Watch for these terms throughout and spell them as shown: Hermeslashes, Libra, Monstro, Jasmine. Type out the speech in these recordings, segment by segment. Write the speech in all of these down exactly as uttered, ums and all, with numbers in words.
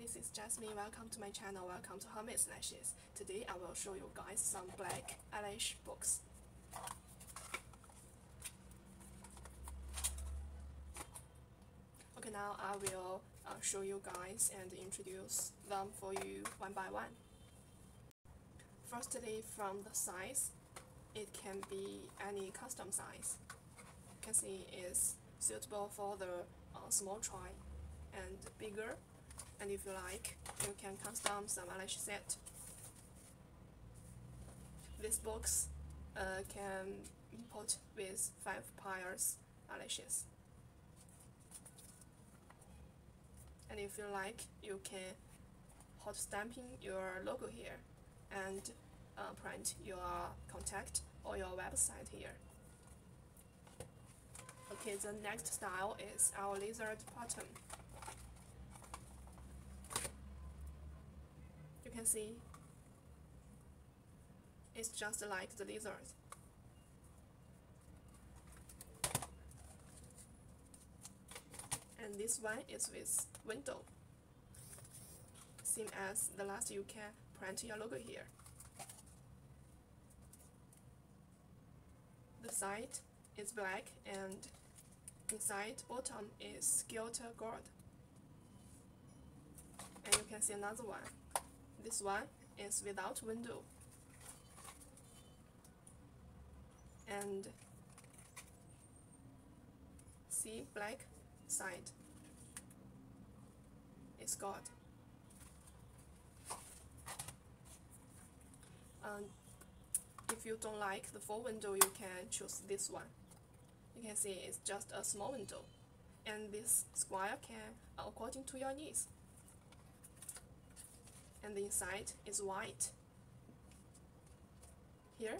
this is Jasmine. Welcome to my channel. Welcome to Hermeslashes. Today I will show you guys some black eyelash box. Okay, now I will uh, show you guys and introduce them for you one by one. Firstly, from the size, it can be any custom size. You can see it's suitable for the uh, small try and bigger. And if you like, you can custom some eyelash set. This box uh, can import with five pairs eyelashes. And if you like, you can hot stamping your logo here and uh, print your contact or your website here. Okay, the next style is our lizard pattern. You can see it's just like the lizard. And this one is with window. Same as the last, you can print your logo here. The side is black and inside bottom is glitter gold. And you can see another one. This one is without window, and see black side is gold. And if you don't like the full window, you can choose this one. You can see it's just a small window, and this square can according to your needs. And the inside is white. Here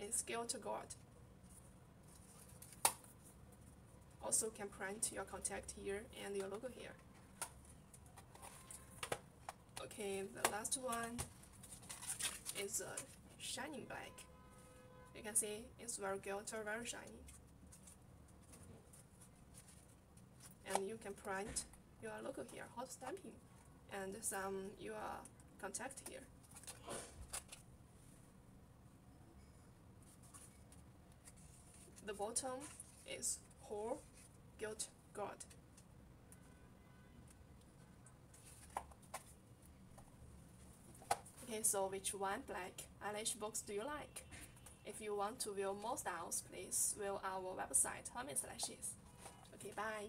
is glitter gold. Also can print your contact here and your logo here. Okay, the last one is a shining black. You can see it's very glitter, very shiny. And you can print your logo here, hot stamping, and some your contact here. The bottom is whole gilt gold. Okay, so which one black eyelash box do you like? If you want to view more styles, please view our website Hermeslashes. Okay, bye.